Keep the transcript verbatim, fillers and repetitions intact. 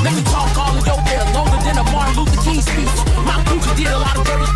Let me talk all of your hair longer than a Martin Luther King speech. My coochie did a lot of dirty